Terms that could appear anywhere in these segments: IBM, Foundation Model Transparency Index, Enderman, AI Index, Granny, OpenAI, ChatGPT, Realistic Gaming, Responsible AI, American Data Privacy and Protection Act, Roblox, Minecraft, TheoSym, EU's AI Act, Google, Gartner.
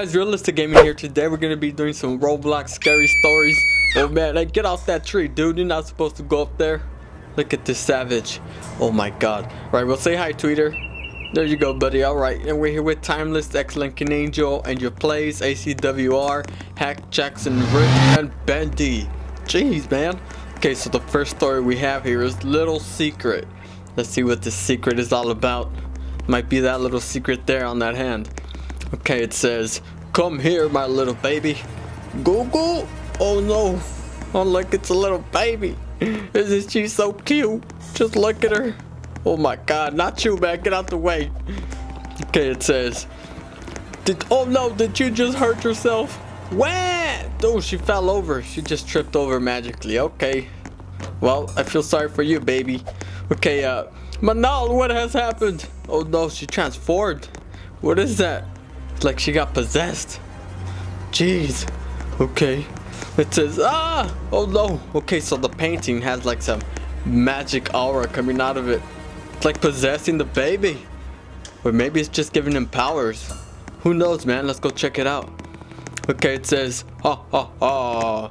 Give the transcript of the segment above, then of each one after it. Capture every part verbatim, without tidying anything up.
guys, Realistic Gaming here. Today we're gonna be doing some Roblox scary stories. Oh man, like, get off that tree, dude. You're not supposed to go up there. Look at this savage. Oh my god. Right, well, say hi, Tweeter. There you go, buddy. Alright, and we're here with Timeless, Excellent King Angel, and your plays, A C W R, Hack, Jackson, Rick, and Bendy. Jeez, man. Okay, so the first story we have here is Little Secret. Let's see what this secret is all about. Might be that little secret there on that hand. Okay, it says, "Come here, my little baby." Google? Oh no. Oh look, it's a little baby. Isn't she so cute? Just look at her. Oh my god, not you, man. Get out the way. Okay, it says, Did oh no, did you just hurt yourself? Where? Oh, she fell over. She just tripped over magically. Okay. Well, I feel sorry for you, baby. Okay, uh, Manal, what has happened? Oh no, she transformed. What is that? It's like she got possessed. Jeez. Okay. It says, ah! Oh no. Okay, so the painting has like some magic aura coming out of it. It's like possessing the baby. Or maybe it's just giving him powers. Who knows, man? Let's go check it out. Okay, it says, ha ha ha.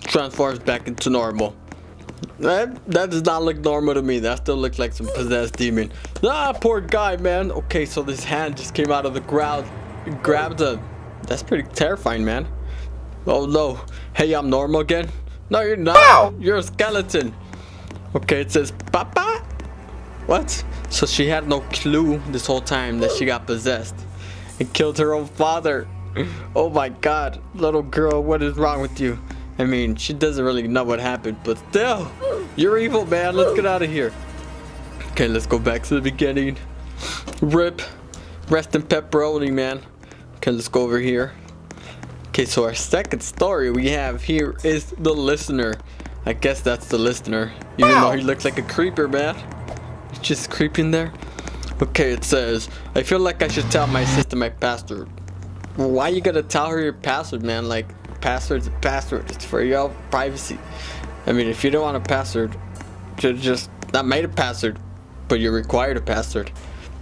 Transforms back into normal. That, that does not look normal to me. That still looks like some possessed demon. Ah, poor guy, man. Okay, so this hand just came out of the ground and grabbed him. That's pretty terrifying, man. Oh no. Hey, I'm normal again? No, you're not. Ow! You're a skeleton. Okay, it says Papa. What? So she had no clue this whole time that she got possessed and killed her own father. Oh my god. Little girl, what is wrong with you? I mean, she doesn't really know what happened, but still, you're evil, man. Let's get out of here. Okay, let's go back to the beginning. Rip. Rest in pepperoni, man. Okay, let's go over here. Okay, so our second story we have here is The Listener. I guess that's the listener, even Ow. though he looks like a creeper, man. He's just creeping there. Okay, it says, I feel like I should tell my sister my password. Why you gotta tell her your password, man? Like, password's a password. It's for your privacy. I mean, if you don't want a password, you're just not made a password, but you're required a password.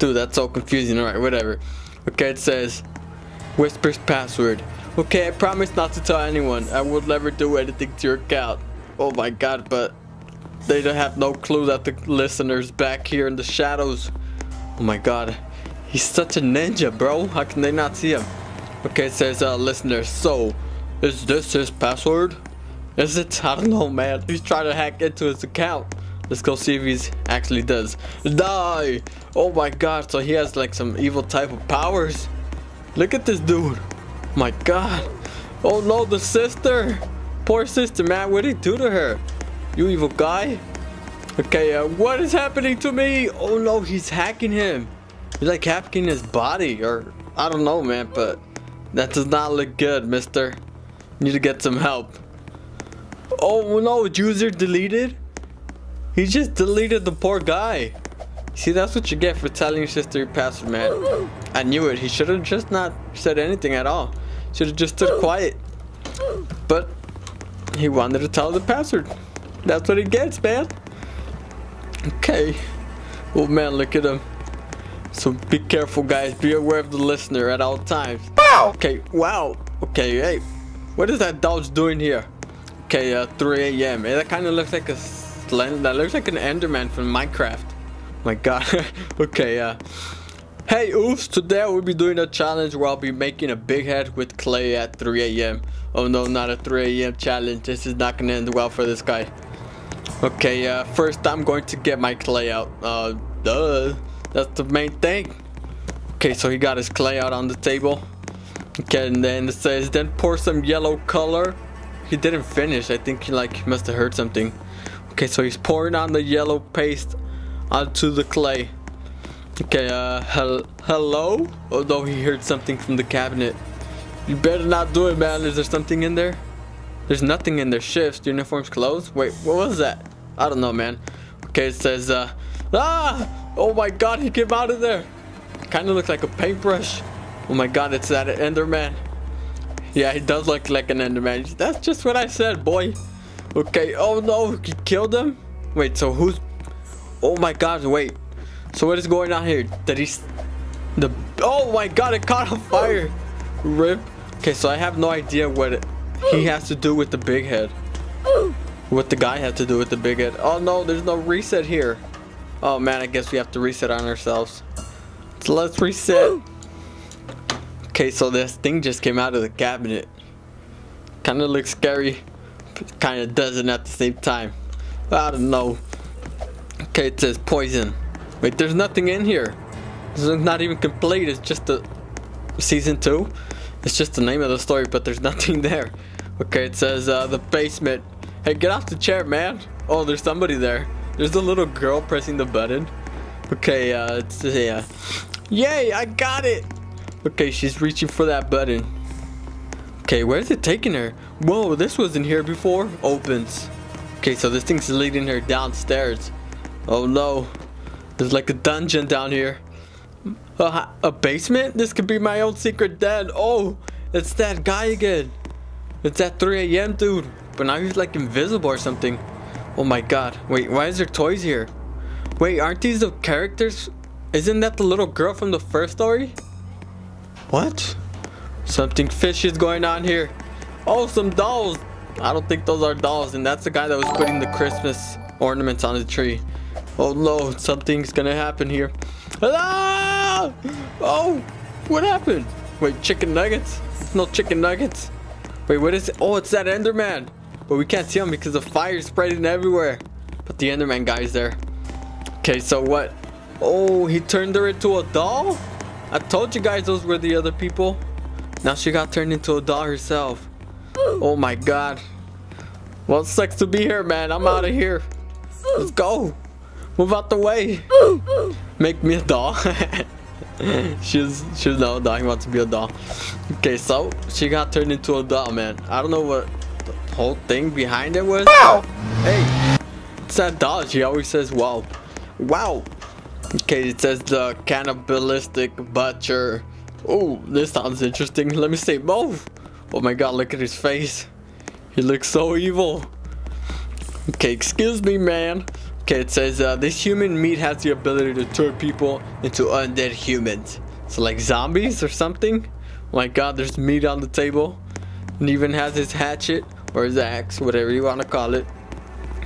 Dude, that's so confusing. Alright, whatever. Okay, it says Whispers password. Okay, I promise not to tell anyone. I will never do anything to your account. Oh my god, but they don't have no clue that the listener's back here in the shadows. Oh my god. He's such a ninja, bro. How can they not see him? Okay, it says uh, listener, so is this his password? Is it? I don't know, man. He's trying to hack into his account. Let's go see if he's actually does. Die! Oh my god, so he has like some evil type of powers. Look at this dude. My god. Oh no, the sister. Poor sister, man. What did he do to her? You evil guy. Okay, uh, what is happening to me? Oh no, he's hacking him. He's like hacking his body, or I don't know, man, but that does not look good, mister. Need to get some help. Oh no, user deleted. He just deleted the poor guy. See, that's what you get for telling your sister your password, man. I knew it. He should have just not said anything at all. Should have just stood quiet. But he wanted to tell the password. That's what he gets, man. Okay. Oh man, look at him. So be careful, guys. Be aware of the listener at all times. Wow. Okay. Wow. Okay. Hey. What is that dog doing here? Okay, uh, three A M That kind of looks like a slend. That looks like an Enderman from Minecraft. My god. Okay, uh, hey, oops. Today I will be doing a challenge where I'll be making a big head with clay at three A M Oh no, not a three A M challenge. This is not gonna end well for this guy. Okay, uh, first I'm going to get my clay out. Uh, duh. That's the main thing. Okay, so he got his clay out on the table. Okay, and then it says, then pour some yellow color. He didn't finish. I think he like must have heard something. Okay, so he's pouring on the yellow paste onto the clay. Okay, uh, hel hello? Although he heard something from the cabinet. You better not do it, man. Is there something in there? There's nothing in there. Shifts, uniforms, clothes. Wait, what was that? I don't know, man. Okay, it says, uh, ah! Oh my god, he came out of there. Kind of looks like a paintbrush. Oh my god, it's that Enderman. Yeah, he does look like an Enderman. That's just what I said, boy. Okay, oh no, he killed him? Wait, so who's... Oh my god, wait. So what is going on here? Did he... The... Oh my god, it caught on fire. Rip. Okay, so I have no idea what it, he has to do with the big head. What the guy had to do with the big head. Oh no, there's no reset here. Oh man, I guess we have to reset on ourselves. So let's reset. Okay, so this thing just came out of the cabinet. Kind of looks scary. Kind of doesn't at the same time. I don't know. Okay, it says poison. Wait, there's nothing in here. This is not even complete. It's just a season two. It's just the name of the story, but there's nothing there. Okay, it says uh, the basement. Hey, get off the chair, man. Oh, there's somebody there. There's the little girl pressing the button. Okay, uh, it's, yeah. Yay, I got it. Okay, she's reaching for that button. Okay, where's it taking her? Whoa, this wasn't here before. Opens. Okay, so this thing's leading her downstairs. Oh no, there's like a dungeon down here. A, a basement? This could be my own secret den. Oh, it's that guy again. It's that three A M dude. But now he's like invisible or something. Oh my god. Wait, why is there toys here? Wait, aren't these the characters? Isn't that the little girl from the first story? What? Something fishy is going on here. Oh, some dolls. I don't think those are dolls. And that's the guy that was putting the Christmas ornaments on the tree. Oh no, something's gonna happen here. Ah! Oh, what happened? Wait, chicken nuggets? No chicken nuggets. Wait, what is it? Oh, it's that Enderman. But we can't see him because the fire's spreading everywhere. But the Enderman guy's there. Okay, so what? Oh, he turned her into a doll? I told you guys those were the other people. Now she got turned into a doll herself. Oh my god. Well, it sucks to be here, man. I'm out of here. Let's go. Move out the way. Make me a doll. she's she's no doll. He wants to be a doll. Okay, so she got turned into a doll, man. I don't know what the whole thing behind it was. Wow. Hey, it's that doll. She always says wow. Wow. Okay, it says the cannibalistic butcher. Oh, this sounds interesting. Let me say move. Oh my god, look at his face. He looks so evil. Okay, excuse me, man. Okay, it says uh, this human meat has the ability to turn people into undead humans. So like zombies or something? Oh my god, there's meat on the table. And even has his hatchet or his axe, whatever you want to call it.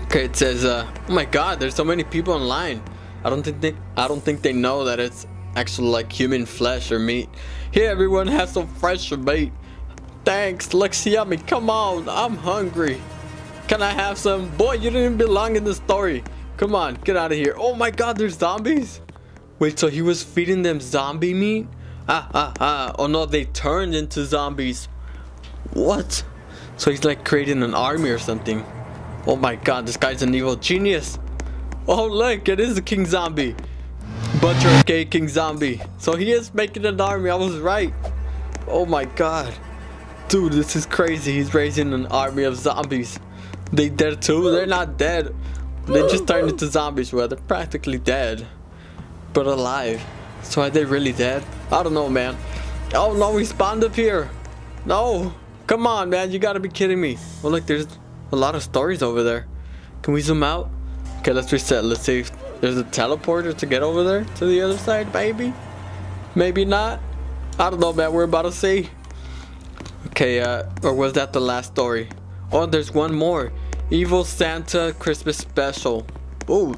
Okay, it says, uh, oh my god, there's so many people online. I don't think they, I don't think they know that it's actually like human flesh or meat. Here, everyone has some fresh meat. Thanks, looks yummy. Come on, I'm hungry. Can I have some? Boy, you didn't belong in the story. Come on, get out of here. Oh my god, there's zombies. Wait, so he was feeding them zombie meat? Ah, ah, ah. Oh no, they turned into zombies. What? So he's like creating an army or something. Oh my god, this guy's an evil genius. Oh look, it is a king zombie. Butcher aka king zombie. So he is making an army, I was right. Oh my god. Dude, this is crazy. He's raising an army of zombies. They dead too? They're not dead. They just turned into zombies. Well, they're practically dead, but alive. So are they really dead? I don't know, man. Oh no, we spawned up here. No, come on, man. You gotta be kidding me. Well, look, there's a lot of stories over there. Can we zoom out? Okay, let's reset. Let's see if there's a teleporter to get over there to the other side. Maybe, maybe not. I don't know, man. We're about to see. Okay, uh, or was that the last story? Oh, there's one more. Evil Santa Christmas Special. Oh,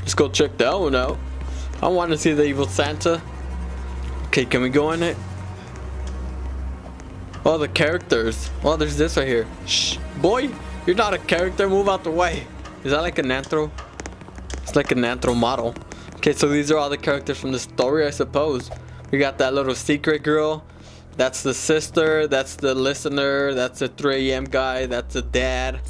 let's go check that one out. I want to see the Evil Santa. Okay, can we go in it? Oh, the characters. Oh, there's this right here. Shh, boy, you're not a character. Move out the way. Is that like an anthro? It's like an anthro model. Okay, so these are all the characters from the story, I suppose. We got that little secret girl. That's the sister. That's the listener. That's the three A M guy. That's the dad.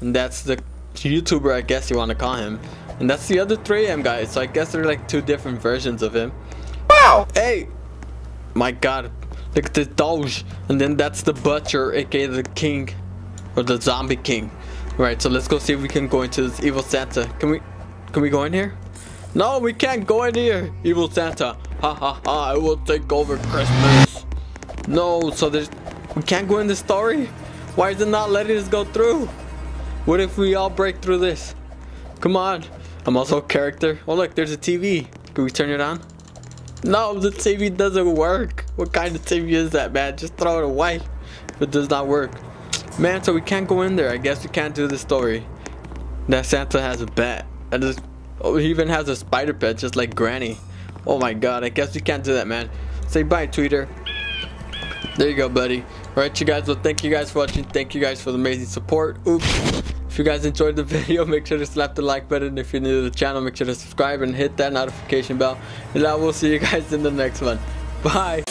And that's the YouTuber, I guess you want to call him. And that's the other three A M guy. So I guess they're like two different versions of him. Wow! Hey! My god. Look at this doge. And then that's the butcher, aka the king. Or the zombie king. Alright, so let's go see if we can go into this evil Santa. Can we can we go in here? No, we can't go in here. Evil Santa. Ha ha ha, I will take over Christmas. No, so there's we can't go in the story? Why is it not letting us go through? What if we all break through this? Come on. I'm also a character. Oh look, there's a T V. Can we turn it on? No, the T V doesn't work. What kind of T V is that, man? Just throw it away if it does not work. Man, so we can't go in there. I guess we can't do the story. That Santa has a bat. And this, oh, he even has a spider pet, just like Granny. Oh my god, I guess we can't do that, man. Say bye, Tweeter. There you go, buddy. Alright, you guys. Well, thank you guys for watching. Thank you guys for the amazing support. Oops. If you guys enjoyed the video, make sure to slap the like button. If you're new to the channel, make sure to subscribe and hit that notification bell. And I will see you guys in the next one. Bye.